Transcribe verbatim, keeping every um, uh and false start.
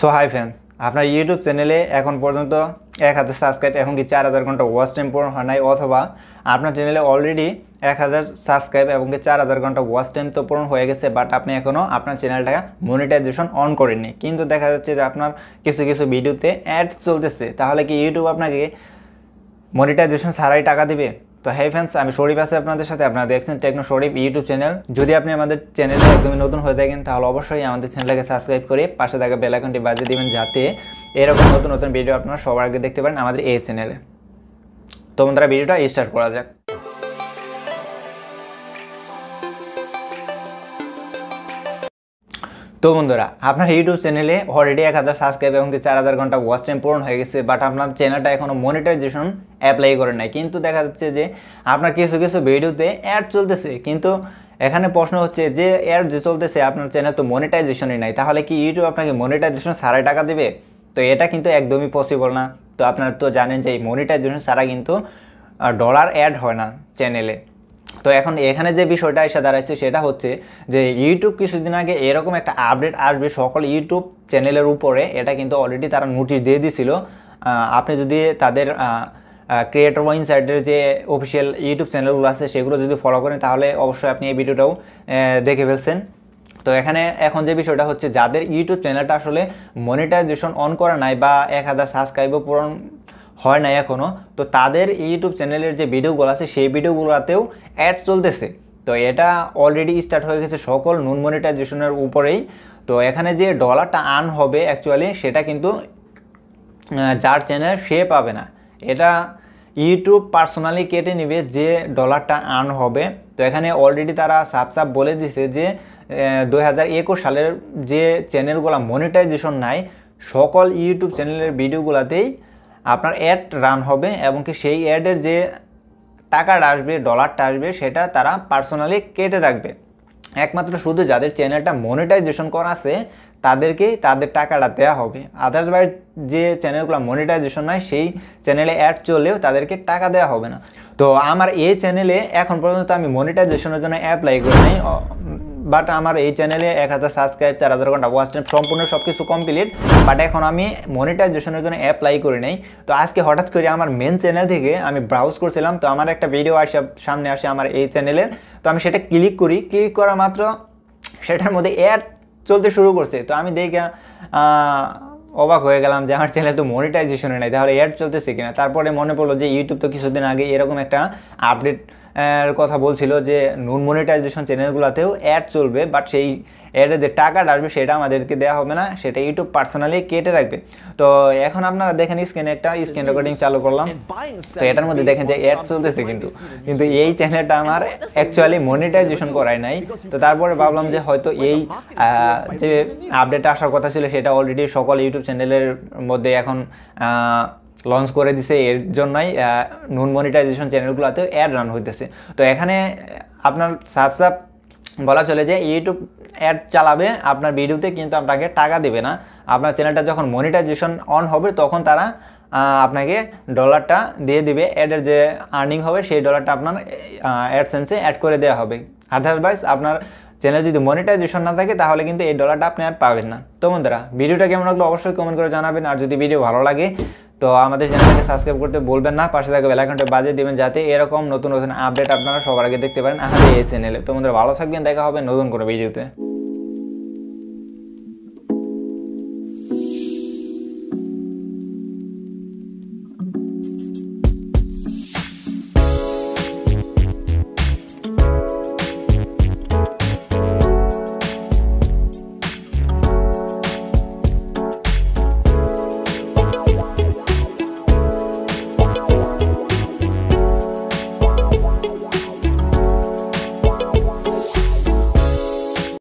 सो hi friends आपनर YouTube चैनेले एखन पर्यन्त एक हज़ार सबसक्राइब एखन कि चार हज़ार घंटा वाच टाइम पूर्ण हय नाई अथवा आपनर चैनेले अलरेडी एक हज़ार सबसक्राइब एवं कि चार हज़ार घंटा वाच टाइम तो पूर्ण हो गेछे बाट आपनि एखोनो आपनर चैनेलटाके मोनेटाइजेशन अन करेननि किन्तु देखा जाच्छे जे आपनार किछु किछु भिडियोते एड चलतेछे ताहले कि यूट्यूब आपनाके मोनेटाइजेशन छाड़ाई टाका दिबे। तो हाई फ्रेंड्स आमी शरीफ आछि आपनादेर साथे आपनारा देखछेन टेक्नो शरीफ यूट्यूब चैनल। जोदि आपनि आमादेर चैनेले एकदमই नतून हये थाकेन ताहले अवश्यई आमादेर चैनेलटाके साबस्क्राइब करे पाशे थाका बेल आइकनटी बाजिये दिबेन जाते एरकम नतून नतून भिडियो आपनारा सबार आगे देखते पारेन आमादेर एई चैनेले। तो बन्धुरा भिडियोटा स्टार्ट करा जाक। तो बंधुरा आपनार यूट्यूब चैनेले अलरेडी एक हज़ार सबसक्राइब एवं चार हज़ार घंटा वाच टाइम पूर्ण हो गेছে बाट आपनार चैनलटा एखोनो मोनेटाइजेशन अप्लाई करे नाई किन्तु देखा जाच्छे जे आपनार किछु किछु भिडियोते एड चलतेछे किन्तु एखाने प्रश्न होच्छे जे एड जे चलतेछे आपनार चैनल तो मोनेटाइजेशनई नाई ताहले कि यूट्यूब आपनाके मोनेटाइजेशन छाड़ाई टाका देबे? तो एटा किन्तु एकदमई पसिबल ना। तो आपनारा तो जानेन जे मोनेटाइजेशन छाड़ा किन्तु डलार एड हय ना चैनेले। तो एखन एखाने जे विषयटा एसे दाঁড়াইছে सेटा होच्छे जे यूट्यूब किछुदिन आगे एरकम एकटा आपडेट आसबे सकल यूट्यूब चैनेलेर उपरे। एटा किन्तु अलरेडी तारा नोटिस दिये दियेछिलो। आपनि जोदि तादेर क्रिएटर इनसाइडेर जे अफिशियल यूट्यूब चैनेलगुलो आछे सेगुलो जोदि फलो करेन ताहले अवश्यई आपनि एई भिडियोटाओ देखे फेलछेन। तो एखाने एखन जे विषयटा होच्छे जादेर यूट्यूब चैनेलटा आसले मोनेटाइजेशन अन करा नाई बा एक हज़ार सबसक्राइबो पूरण है ना एखोनो तो तादेर यूट्यूब चैनलेर जे भिडियोगुलो आछे सेई भिडियोगुलोतेओ एड चलतेछे। तो एटा अलरेडी स्टार्ट हये गेछे सकल नन मोनेटाइजेशनेर उपरेई। तो एखाने जे डलारटा आर्न हबे एक्चुअली सेटा किन्तु जार चैनल से पाबे ना, एटा यूट्यूब पार्सोनाली केटे नेबे जे डलारटा आर्न हबे। तो एखाने अलरेडी तारा साफ साफ बोले दिछे जे दुई हज़ार एकुश सालेर जे चैनलगुलो मोनेटाइजेशन नाई सकल यूट्यूब चैनलेर भिडियोगुलोतेई आपनार एड रान होबे एबं कि सेई एडेर जे टाकाटा आसबे डलारटा आसबे सेटा तारा पार्सोनाली केटे राखबे। एकमात्र शुधु जादेर चैनलटा मोनेटाइजेशन करा आछे तादेरकेई तादेर टाकाटा देया होबे। अदारवाइज जे चैनलगुलो मोनेटाइजेशन नाई सेई चैनेले एड चलेओ तादेरके टाका देया होबे ना। तो आमार एई चैनेले एखन पर्यन्त आमि मोनेटाइजेशनेर जोन्नो अप्लाई करि नाई बाट आमार एई चैनेले एक हज़ार सबसक्राइब चार हज़ार घंटा वाच टाइम सम्पूर्ण सब किस कमप्लीट बाट एखन आमि मोनेटाइजेशनेर जोन्नो अप्लाई करि नाई। तो आज के हठात् करे आमार मेन चैनल थेके आमि ब्राउज करछिलाम तो आमार एकटा भिडियो आसा सामने आसे आमार एई चैनेलेर। तो आमि सेटा क्लिक करी, क्लिक करा मात्र सेटार मध्ये एड चलते शुरू करछे। तो आमि देखा अबाक हये गेलाम जे आमार चैनल तो मोनेटाइजेशनई नाई ताहले एड चलतेछे किना। तारपरे मने पड़लो जे यूट्यूब तो किछुदिन आगे एरकम एकटा आपडेट एर कथा बोलछिलो जे नन मोनेटाइजेशन चैनलगुलोतेओ एड चलबे बाट सेई एडे जे टाकाटा आसबे सेटा आमादेरके देया होबे ना, सेटा यूट्यूब पार्सोनाली केटे राखबे। तो एखन आपनारा देखेन स्क्रिने एकटा स्क्रिन रेकर्डिंग चालू करलाम। तो एटार मध्ये देखेन जे एड चलतेछे किन्तु किन्तु एई चैनलटा आमार एक्चुअली मोनेटाइजेशन कराय नाई। तो तारपरे भाबलाम जे हयतो एई जे आपडेट आसार कथा छिलो सेटा अलरेडी सकल यूट्यूब चैनलेर मध्ये एखन लंच कर दीसे एर जन्नई नन मोनेटाइजेशन चैनलगुलोते एड रान होइतेछे। तो एखाने आपनार साफ साफ बला चले जे यूट्यूब एड चालाबे आपनार भिडियोते किन्तु आपनाके टाका देबे ना। आपनार चैनलटा जखन मोनेटाइजेशन अन होबे तखन तारा आपनाके डलारटा दिये दिबे, एडेर जे आर्निंग होबे सेई डलारटा आपनार एडसेन्से एड करे देया होबे। अदारवाइज आपनार चैनल जो मोनेटाइजेशन ना थे ताहले किन्तु एई डलारटा आपनि आर पाबेन ना। तो बंधुरा भिडियोटा केमन लागलो अवश्यई कमेंट करे जानाबेन और जोदि भिडियो भालो लागे तो हमारे चैनल के सबसक्राइब करते भूलें ना, पास बेल आइकनটা বাজিয়ে দিবেন যাতে এরকম নতুন নতুন আপডেট আপনারা সবার আগে দেখতে পারেন আমাদের এই চ্যানেলে। তো বন্ধুরা ভালো থাকবেন, দেখা হবে নতুন কোনো ভিডিওতে।